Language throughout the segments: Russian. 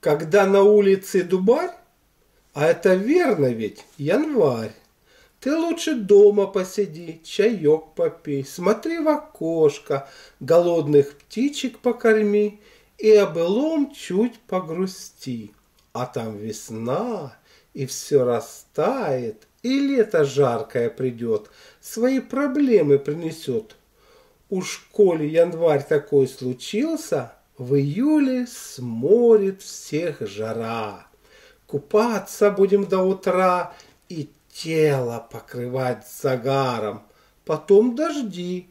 Когда на улице дубарь, а это верно ведь январь, ты лучше дома посиди, чаек попей, смотри в окошко, голодных птичек покорми и о былом чуть погрусти. А там весна, и все растает, и лето жаркое придет, свои проблемы принесет. Уж коли январь такой случился, в июле сморит всех жара. Купаться будем до утра и тело покрывать загаром. Потом дожди,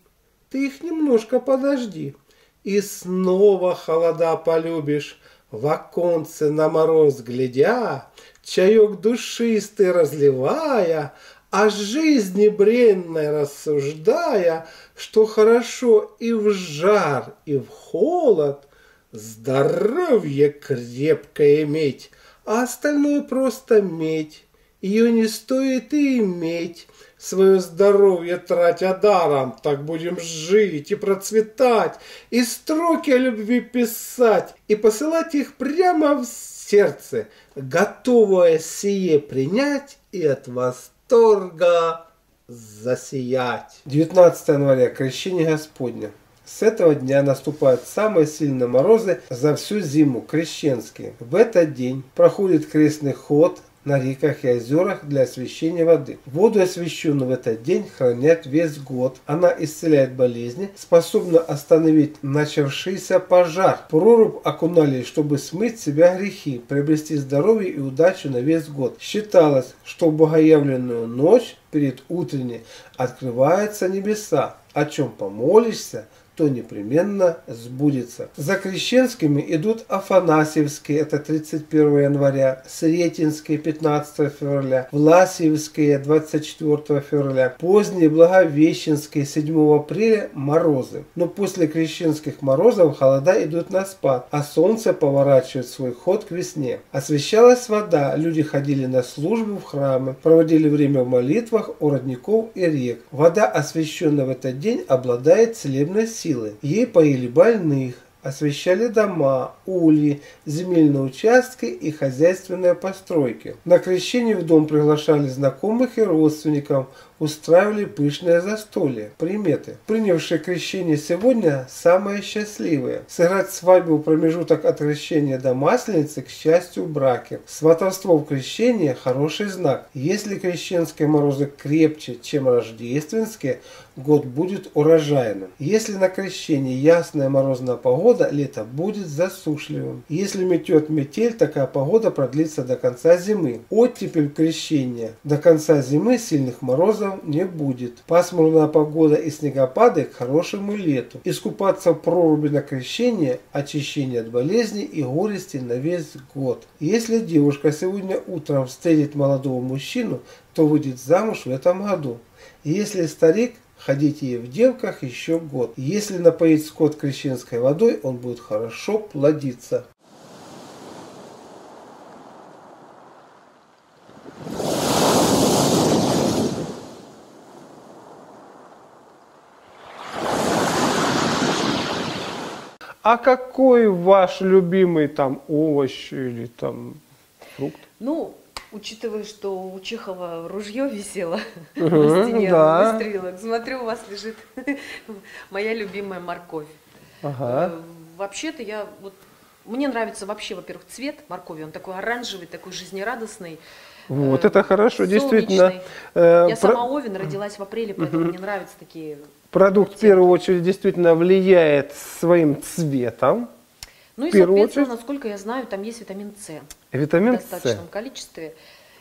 ты их немножко подожди, и снова холода полюбишь, в оконце на мороз глядя, чаек душистый разливая, о жизни бренной рассуждая, что хорошо и в жар, и в холод, здоровье крепкое иметь, а остальное просто медь. Ее не стоит и иметь, свое здоровье тратя даром, так будем жить и процветать, и строки о любви писать, и посылать их прямо в сердце, готовое сие принять и от восторга засиять. 19 января, Крещение Господне. С этого дня наступают самые сильные морозы за всю зиму, крещенские. В этот день проходит крестный ход на реках и озерах для освящения воды. Воду, освященную в этот день, хранят весь год. Она исцеляет болезни, способна остановить начавшийся пожар. Прорубь окунали, чтобы смыть с себя грехи, приобрести здоровье и удачу на весь год. Считалось, что в богоявленную ночь перед утренней открываются небеса, о чем помолишься, то непременно сбудется. За крещенскими идут Афанасьевские, это 31 января, Сретенские, 15 февраля, Власьевские, 24 февраля, поздние Благовещенские, 7 апреля, морозы. Но после крещенских морозов холода идут на спад, а солнце поворачивает свой ход к весне. Освещалась вода, люди ходили на службу в храмы, проводили время в молитвах у родников и рек. Вода, освященная в этот день, обладает целебной силой. Ей поили больных, освещали дома, ульи, земельные участки и хозяйственные постройки. На крещение в дом приглашали знакомых и родственников, устраивали пышное застолье. Приметы. Принявшие крещение сегодня самые счастливые. Сыграть свадьбу в промежуток от крещения до Масленицы к счастью в браке. Сватовство в крещении хороший знак. Если крещенские морозы крепче, чем рождественские, год будет урожайным. Если на крещении ясная морозная погода, лето будет засушливым. Если метет метель, такая погода продлится до конца зимы. Оттепель крещения. До конца зимы сильных морозов не будет. Пасмурная погода и снегопады к хорошему лету. Искупаться в проруби на крещение, очищение от болезней и горести на весь год. Если девушка сегодня утром встретит молодого мужчину, то выйдет замуж в этом году. Если старик, ходить ей в девках еще год. Если напоить скот крещенской водой, он будет хорошо плодиться. А какой ваш любимый там овощ или там фрукт? Ну, учитывая, что у Чехова ружье висело на стене, да, выстрелок, смотрю, у вас лежит моя любимая морковь. Ага. Вообще-то я, вот, мне нравится вообще, во-первых, цвет моркови, он такой оранжевый, такой жизнерадостный. Вот это хорошо, солнечный, действительно. Я сама Овен, родилась в апреле, поэтому мне нравятся такие... Продукт в первую очередь действительно влияет своим цветом. Ну и, соответственно, насколько я знаю, там есть витамин С. Витамин С. В достаточном количестве.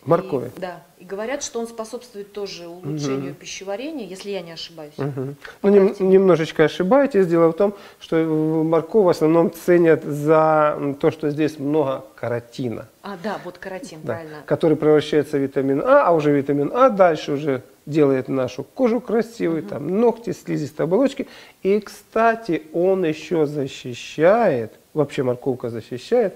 Моркови. И, да. И говорят, что он способствует тоже улучшению пищеварения, если я не ошибаюсь. Ну, немножечко ошибаетесь. Дело в том, что морковь в основном ценят за то, что здесь много каротина. А, да, вот каротин, да, правильно. Который превращается в витамин А уже витамин А дальше уже... делает нашу кожу красивой, там ногти, слизистые оболочки. И, кстати, он еще защищает, вообще морковка защищает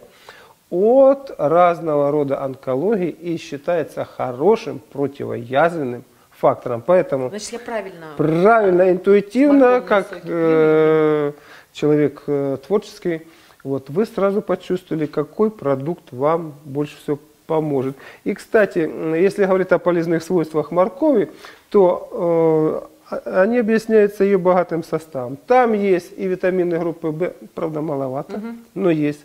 от разного рода онкологии и считается хорошим противоязвенным фактором. Поэтому, значит, я правильно, интуитивно, как человек творческий, Вот, вы сразу почувствовали, какой продукт вам больше всего поможет. И, кстати, если говорить о полезных свойствах моркови, то они объясняются ее богатым составом. Там есть и витамины группы В, правда, маловато, но есть.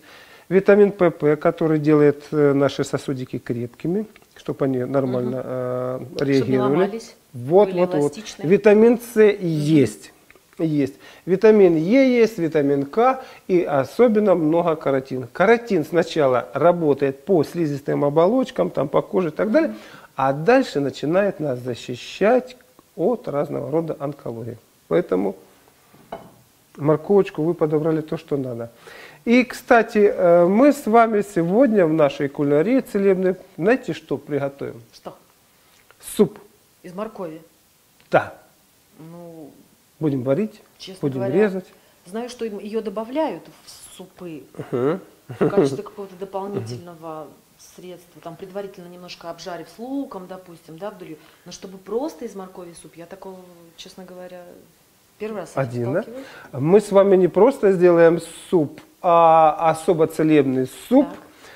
Витамин ПП, который делает наши сосудики крепкими, чтобы они нормально реагировали. Вот. Витамин С есть. Есть. Витамин Е есть, витамин К и особенно много каротина. Каротин сначала работает по слизистым оболочкам, там, по коже и так далее, а дальше начинает нас защищать от разного рода онкологии. Поэтому морковочку вы подобрали то, что надо. И, кстати, мы с вами сегодня в нашей кулинарии целебной, знаете, что приготовим? Что? Суп. Из моркови? Да. Ну... Будем варить, будем резать. Знаю, что ее добавляют в супы в качестве какого-то дополнительного средства. Там предварительно немножко обжарив с луком, допустим, да, вдоль. Но чтобы просто из моркови суп, я такого, честно говоря, первый раз сталкиваюсь. Мы с вами не просто сделаем суп, а особо целебный суп,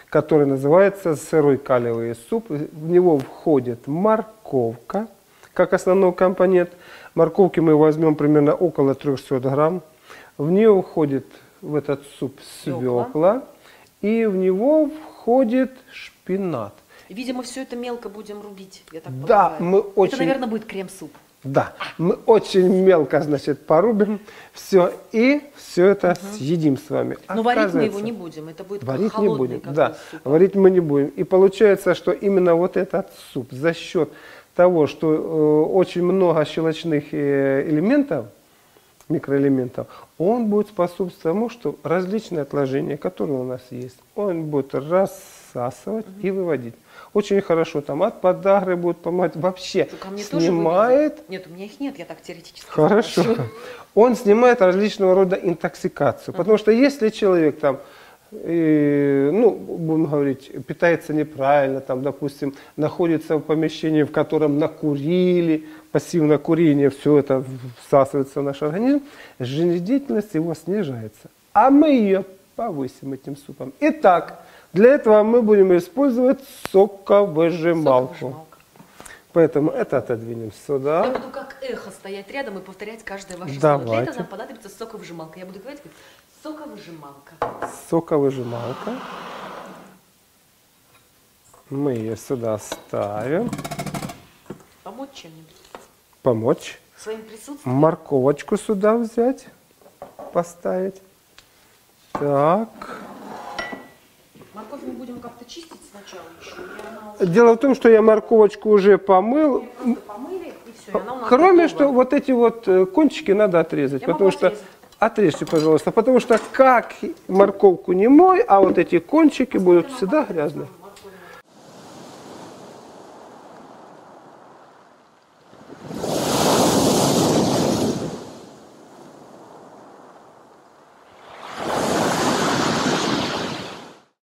который называется сырой калиевый суп. В него входит морковка как основной компонент. Морковки мы возьмем примерно около 300 грамм. В нее входит в этот суп свекла. И в него входит шпинат. Видимо, все это мелко будем рубить, я так понимаю. Это, наверное, будет крем-суп. Да, мы очень мелко, значит, порубим все и все это съедим с вами. Но варить мы его не будем, это будет варить не будем. Да, варить мы не будем. И получается, что именно вот этот суп за счет того, что очень много щелочных элементов, микроэлементов, он будет способствовать тому, что различные отложения, которые у нас есть, он будет рассасывать и выводить. Очень хорошо там от подагры будет помогать, вообще снимает... Нет, у меня их нет, я так теоретически... Хорошо. Он снимает различного рода интоксикацию, потому что если человек там... И, ну, будем говорить, питается неправильно, там, допустим, находится в помещении, в котором накурили, пассивное курение, все это всасывается в наш организм, жизнедеятельность его снижается. А мы ее повысим этим супом. Итак, для этого мы будем использовать соковыжималку. Поэтому это отодвинем сюда. Я буду как эхо стоять рядом и повторять каждое ваше слово. Для этого нам понадобится соковыжималка. Я буду говорить, соковыжималка. Соковыжималка. Мы ее сюда ставим. Помочь чем-нибудь? Помочь. Своим присутствием. Морковочку сюда взять, поставить. Так. Морковь мы будем как-то чистить сначала еще. Дело в том, что я морковочку уже помыл. Ее просто помыли, и все, и она у нас Кроме готова. Что вот эти вот кончики надо отрезать, потому что отрежьте, пожалуйста, потому что как морковку не мой, а вот эти кончики будут всегда грязные.